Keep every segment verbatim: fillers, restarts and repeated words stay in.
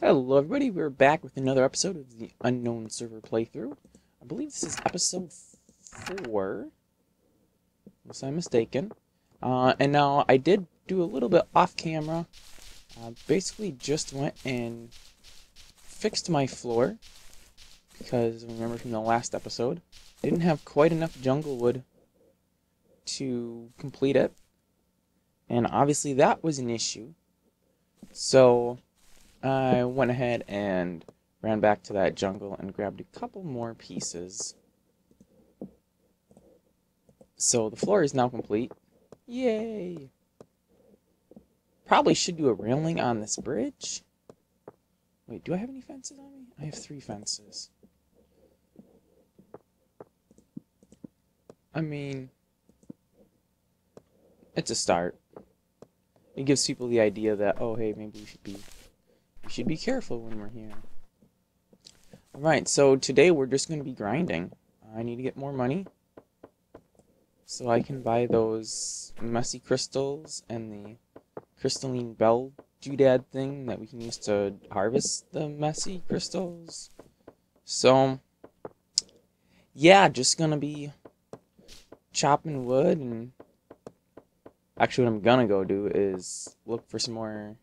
Hello everybody, we're back with another episode of the Unknown Server Playthrough. I believe this is episode four, unless I'm mistaken. Uh, and now I did do a little bit off camera. Uh, basically just went and fixed my floor, because remember from the last episode, I didn't have quite enough jungle wood to complete it. And obviously that was an issue. So I went ahead and ran back to that jungle and grabbed a couple more pieces. So the floor is now complete. Yay! Probably should do a railing on this bridge. Wait, do I have any fences on me? I have three fences. I mean, it's a start. It gives people the idea that, oh hey, maybe we should be We should be careful when we're here. Alright, so today we're just going to be grinding. I need to get more money so I can buy those messy crystals and the crystalline bell doodad thing that we can use to harvest the messy crystals. So, yeah, just going to be chopping wood, and actually what I'm going to go do is look for some more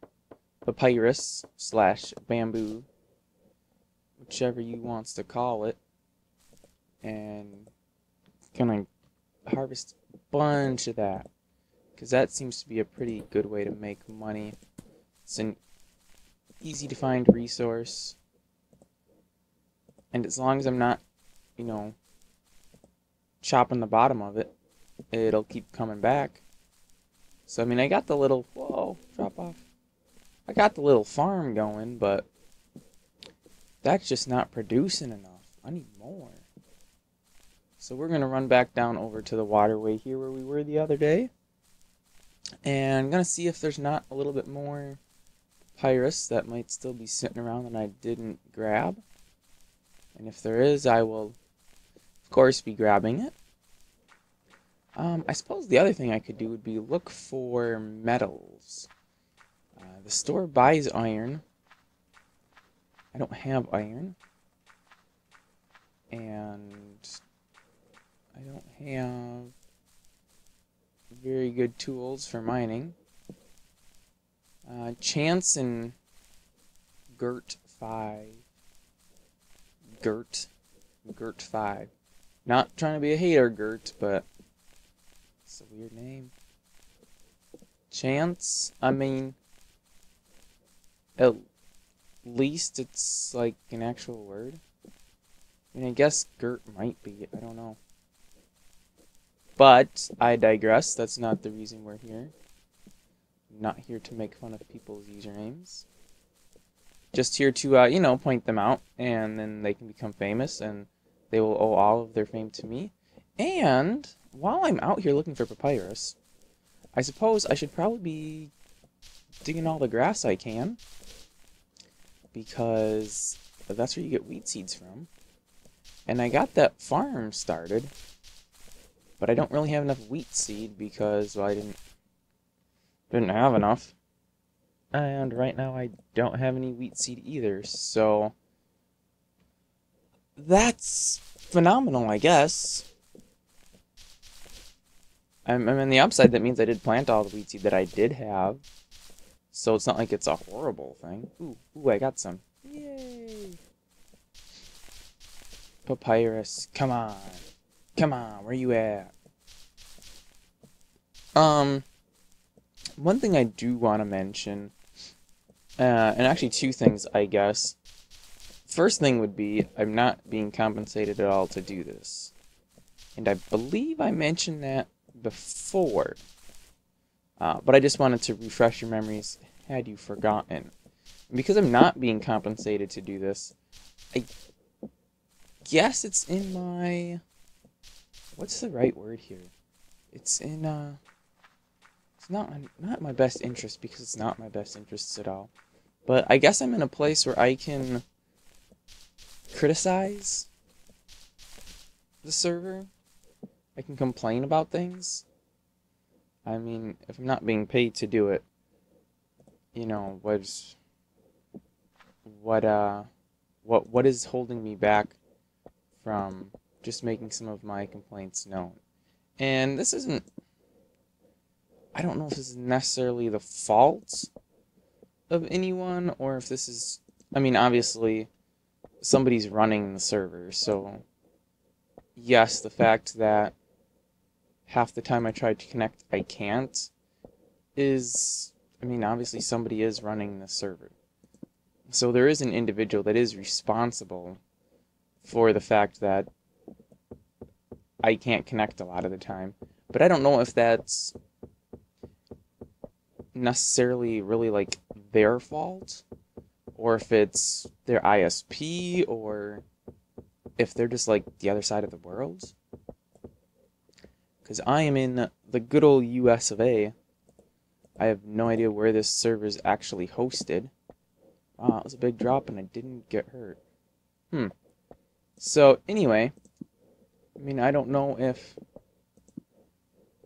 papyrus slash bamboo, whichever you wants to call it, and gonna harvest a bunch of that, because that seems to be a pretty good way to make money. It's an easy to find resource, and as long as I'm not, you know, chopping the bottom of it, it'll keep coming back. So I mean, I got the little whoa drop off I got the little farm going, but that's just not producing enough. I need more. So we're going to run back down over to the waterway here where we were the other day. And I'm going to see if there's not a little bit more papyrus that might still be sitting around that I didn't grab. And if there is, I will, of course, be grabbing it. Um, I suppose the other thing I could do would be look for metals. Uh, the store buys iron. I don't have iron. And I don't have very good tools for mining. Uh, chance and Gert five. Gert. Gert five. Not trying to be a hater, Gert, but it's a weird name. Chance, I mean, at least it's like an actual word. I mean, I guess Gert might be, I don't know. But I digress, that's not the reason we're here. I'm not here to make fun of people's usernames. Just here to, uh, you know, point them out, and then they can become famous, and they will owe all of their fame to me. And while I'm out here looking for papyrus, I suppose I should probably be digging all the grass I can, because that's where you get wheat seeds from. And I got that farm started, but I don't really have enough wheat seed because, well, I didn't didn't have enough. And right now I don't have any wheat seed either, so that's phenomenal, I guess. I'm, I'm on the upside, that means I did plant all the wheat seed that I did have, so it's not like it's a horrible thing. Ooh, ooh, I got some. Yay! Papyrus, come on. Come on, where you at? Um, one thing I do want to mention, uh, and actually two things, I guess. First thing would be, I'm not being compensated at all to do this. And I believe I mentioned that before. Uh, but I just wanted to refresh your memories had you forgotten. And because I'm not being compensated to do this, I guess it's in my... What's the right word here? It's in, uh... It's not, not my best interest, because it's not my best interests at all. But I guess I'm in a place where I can criticize the server. I can complain about things. I mean, if I'm not being paid to do it, you know, what's, what uh what what is holding me back from just making some of my complaints known. And this isn't, I don't know if this is necessarily the fault of anyone, or if this is, I mean, obviously somebody's running the server, so yes, the fact that half the time I try to connect I can't is, I mean, obviously somebody is running the server. So there is an individual that is responsible for the fact that I can't connect a lot of the time. But I don't know if that's necessarily really like their fault, or if it's their I S P, or if they're just like the other side of the world. Because I am in the good old U S of A. I have no idea where this server is actually hosted. Wow, it was a big drop and I didn't get hurt. Hmm. So, anyway, I mean, I don't know if,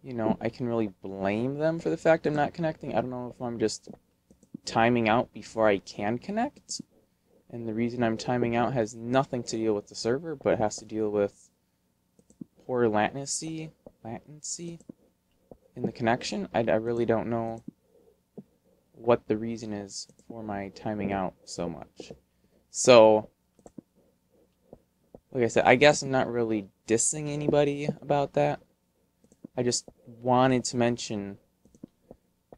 you know, I can really blame them for the fact I'm not connecting. I don't know if I'm just timing out before I can connect. And the reason I'm timing out has nothing to deal with the server, but it has to deal with poor latency, latency in the connection. I, I really don't know what the reason is for my timing out so much. So, like I said, I guess I'm not really dissing anybody about that. I just wanted to mention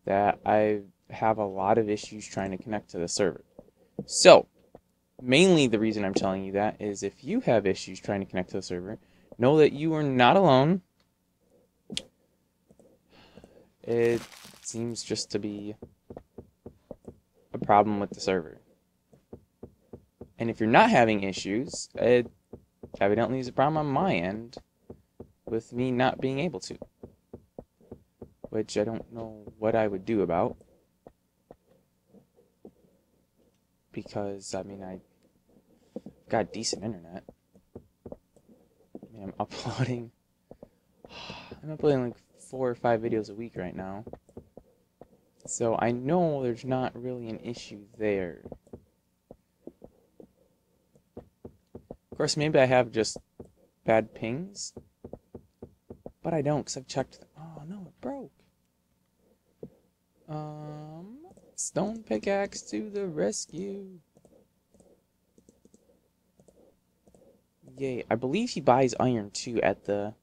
that I have a lot of issues trying to connect to the server. So, mainly the reason I'm telling you that is if you have issues trying to connect to the server, know that you are not alone. It seems just to be a problem with the server. And if you're not having issues, it evidently is a problem on my end with me not being able to, which I don't know what I would do about, because I mean I got decent internet. I mean, I'm uploading I'm uploading like four or five videos a week right now, so I know there's not really an issue there. Of course, maybe I have just bad pings, but I don't, because I've checked them. Oh, no, it broke. Um, stone pickaxe to the rescue. Yay. I believe he buys iron, too, at the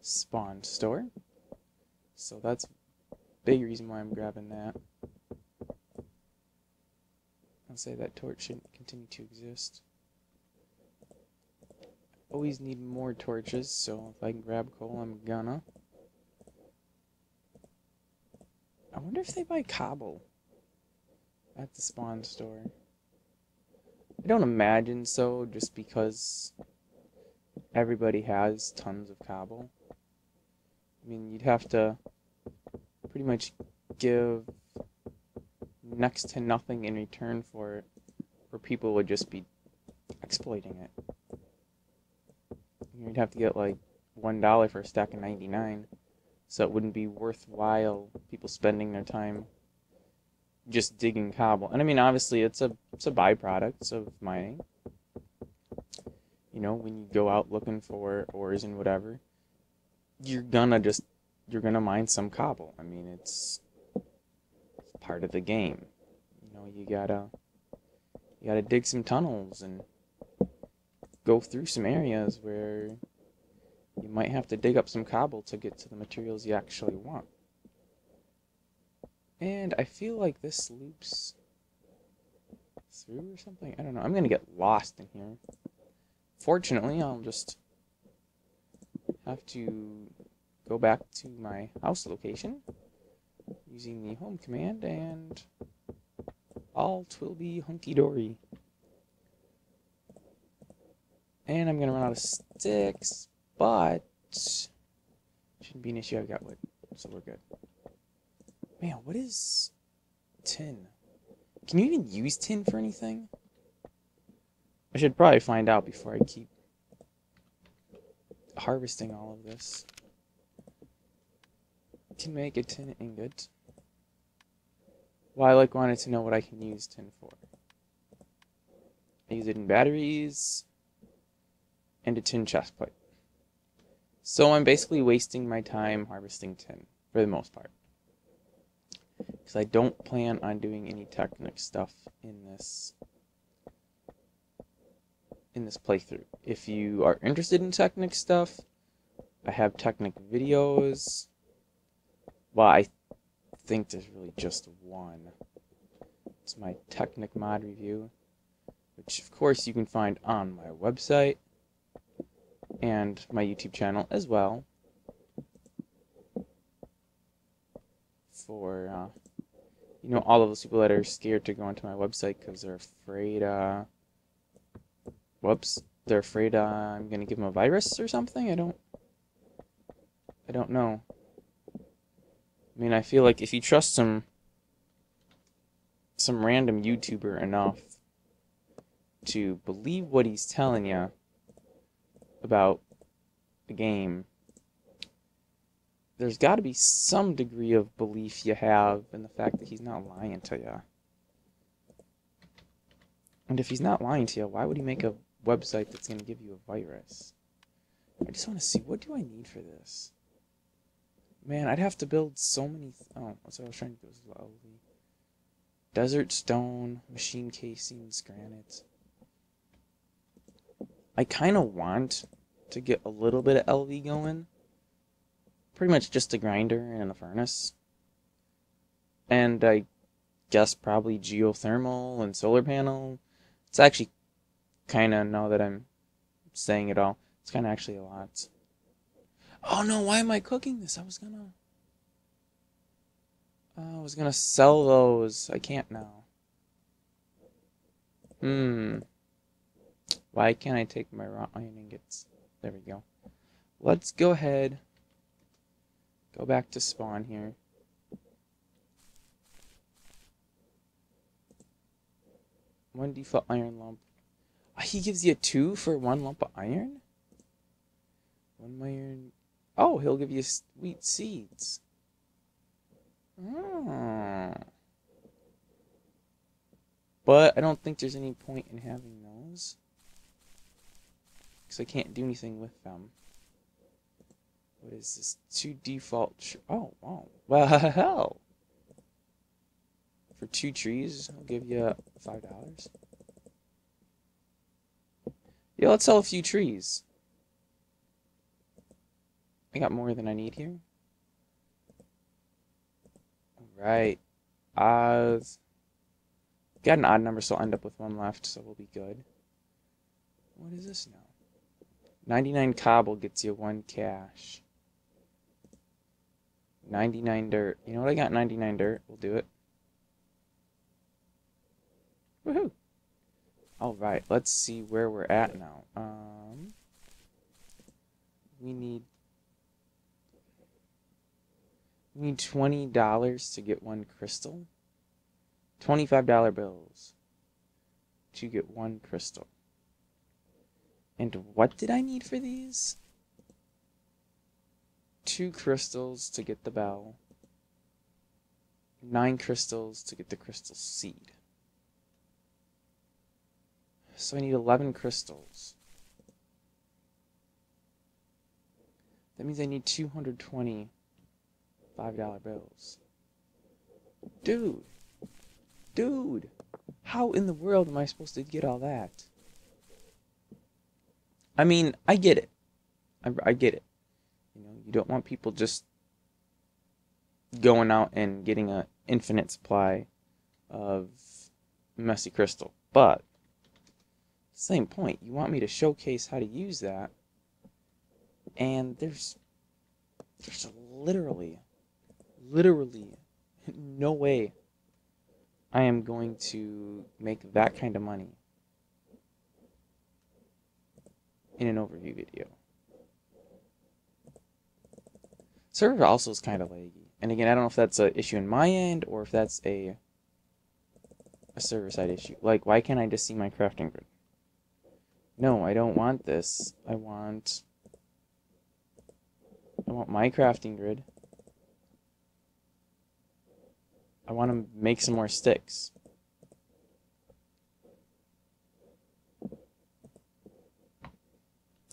spawn store. So that's a big reason why I'm grabbing that. I'll say that torch shouldn't continue to exist. Always need more torches, so if I can grab coal, I'm gonna. I wonder if they buy cobble at the spawn store. I don't imagine so, just because everybody has tons of cobble. I mean, you'd have to pretty much give next to nothing in return for it, or people would just be exploiting it. You'd have to get like one dollar for a stack of ninety-nine, so it wouldn't be worthwhile people spending their time just digging cobble. And I mean, obviously, it's a it's a byproduct of mining. You know, when you go out looking for ores and whatever, you're gonna just you're gonna mine some cobble. I mean, it's, it's part of the game. You know, you gotta you gotta dig some tunnels and go through some areas where you might have to dig up some cobble to get to the materials you actually want. And I feel like this loops through or something. I don't know. I'm going to get lost in here. Fortunately, I'll just have to go back to my house location using the home command, and all 'twill be hunky-dory. And I'm gonna run out of sticks, but shouldn't be an issue. I've got wood, so we're good. Man, what is tin? Can you even use tin for anything? I should probably find out before I keep harvesting all of this. Can make a tin ingot. Well, I like wanted to know what I can use tin for. using batteries and a tin chest plate. So I'm basically wasting my time harvesting tin for the most part, because I don't plan on doing any Technic stuff in this in this playthrough. If you are interested in Technic stuff, I have Technic videos. Well, I think there's really just one. It's my Technic mod review, which of course you can find on my website and my YouTube channel as well, for uh, you know, all of those people that are scared to go onto my website because they're afraid uh whoops they're afraid uh, I'm gonna give them a virus or something. I don't I don't know. I mean, I feel like if you trust some some random YouTuber enough to believe what he's telling you about the game, there's got to be some degree of belief you have in the fact that he's not lying to you. And if he's not lying to you, why would he make a website that's going to give you a virus? I just want to see, what do I need for this? Man, I'd have to build so many... Th oh, that's what I was trying to do. Was desert stone, machine casings, granite. I kind of want to get a little bit of L V going. Pretty much just a grinder and a furnace. And I guess probably geothermal and solar panel. It's actually kind of, now that I'm saying it all, it's kind of actually a lot. Oh no, why am I cooking this? I was gonna... I was gonna sell those. I can't now. Hmm. Why can't I take my raw iron ingots? There we go. Let's go ahead. Go back to spawn here. One default iron lump. He gives you two for one lump of iron? One iron... Oh, he'll give you wheat seeds. Oh. But I don't think there's any point in having those, because I can't do anything with them. What is this? Two default... Oh, wow. Well, for two trees, I'll give you five dollars. Yeah, let's sell a few trees. I got more than I need here. Right. Uh, got an odd number, so I'll end up with one left, so we'll be good. What is this now? ninety-nine cobble gets you one cash. ninety-nine dirt. You know what? I got ninety-nine dirt. We'll do it. Woohoo! Alright, let's see where we're at now. Um, we need... We need twenty dollars to get one crystal. twenty-five dollar bills to get one crystal. And what did I need for these? Two crystals to get the bell. Nine crystals to get the crystal seed. So I need eleven crystals. That means I need two hundred twenty five dollar bills. Dude. Dude. How in the world am I supposed to get all that? I mean, I get it. I, I get it. You know, you don't want people just going out and getting an infinite supply of messy crystal. But, same point. You want me to showcase how to use that. And there's, there's literally... literally no way I am going to make that kind of money in an overview video. Server also is kind of laggy, and again, I don't know if that's an issue in my end or if that's a a server side issue. Like, why can't I just see my crafting grid? No, I don't want this. I want I want my crafting grid. I want to make some more sticks.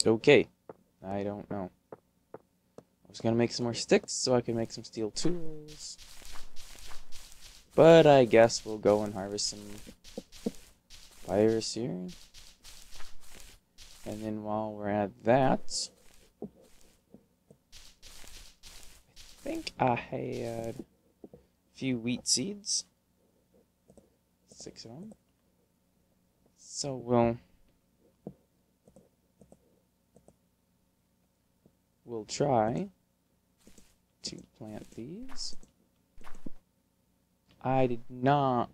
It's okay. I don't know. I was gonna make some more sticks so I could make some steel tools. But I guess we'll go and harvest some virus here. And then while we're at that, I think I had a few wheat seeds. Six of them. So we'll we'll try to plant these. I did not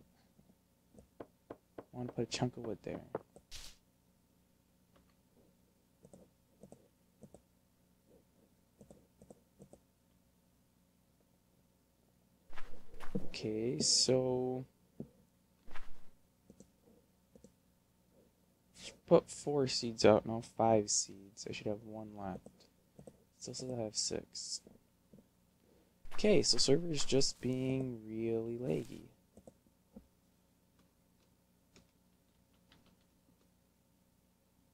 want to put a chunk of wood there. Okay, so put four seeds out, no, five seeds. I should have one left. Still says I have six. Okay, so server is just being really laggy.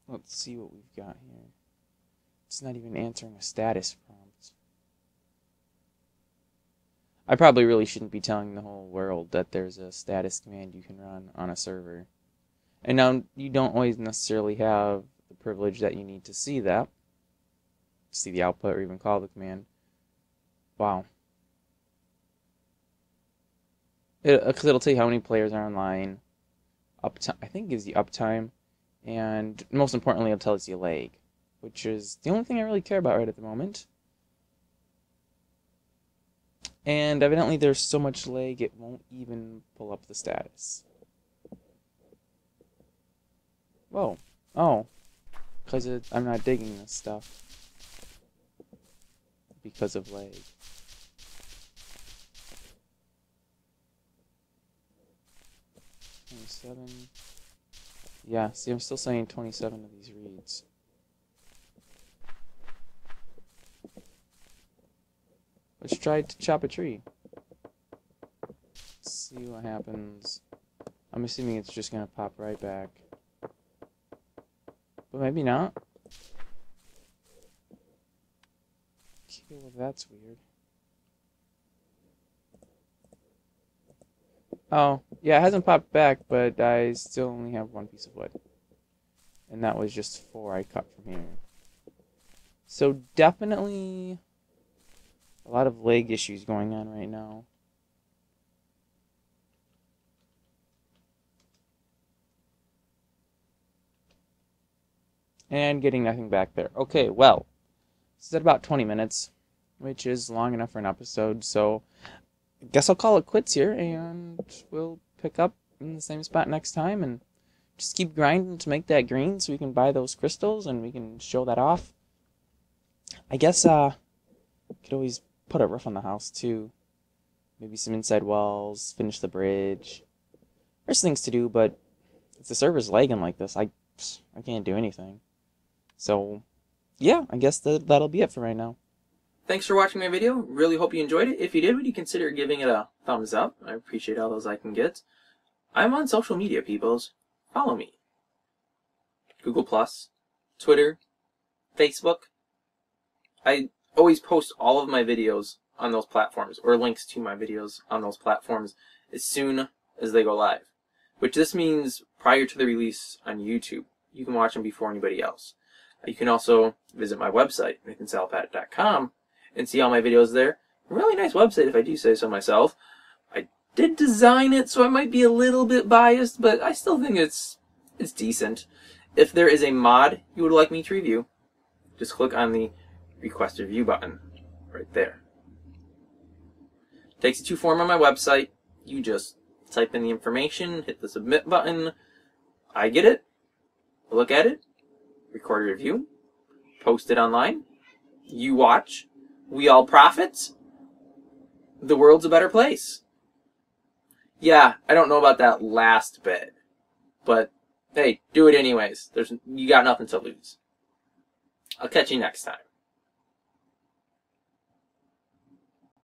Let's see what we've got here. It's not even answering a status prompt. I probably really shouldn't be telling the whole world that there's a status command you can run on a server. And now you don't always necessarily have the privilege that you need to see that, see the output, or even call the command. Wow. It, uh, 'cause it'll tell you how many players are online. Uptime, I think it gives you uptime. And most importantly, it'll tell us your lag, which is the only thing I really care about right at the moment. And evidently there's so much lag it won't even pull up the status. Whoa. Oh. Because I'm not digging this stuff. Because of lag. twenty-seven. Yeah, see, I'm still saying twenty-seven of these reads. Let's try to chop a tree. Let's see what happens. I'm assuming it's just gonna pop right back. But maybe not. Okay, well that's weird. Oh, yeah, it hasn't popped back, but I still only have one piece of wood. And that was just four I cut from here. So definitely a lot of lag issues going on right now. And getting nothing back there. Okay, well, this is at about twenty minutes, which is long enough for an episode, so I guess I'll call it quits here, and we'll pick up in the same spot next time, and just keep grinding to make that green so we can buy those crystals, and we can show that off. I guess, uh... could always put a roof on the house too, maybe some inside walls, finish the bridge. There's things to do, but if the server's lagging like this, I I can't do anything. So yeah, I guess that that'll be it for right now. Thanks for watching my video. Really hope you enjoyed it. If you did, would you consider giving it a thumbs up? I appreciate all those I can get. I'm on social media, peoples. Follow me. Google Plus, Twitter, Facebook. I always post all of my videos on those platforms, or links to my videos on those platforms, as soon as they go live, which this means prior to the release on YouTube. You can watch them before anybody else. You can also visit my website, nathan salapat dot com, and see all my videos there. Really nice website, if I do say so myself. I did design it, so I might be a little bit biased, but I still think it's it's decent. If there is a mod you would like me to review, just click on the Request a Review button right there. Takes you to form on my website. You just type in the information, hit the submit button. I get it, look at it, record a review, post it online. You watch. We all profit. The world's a better place. Yeah, I don't know about that last bit, but hey, do it anyways. There's you got nothing to lose. I'll catch you next time.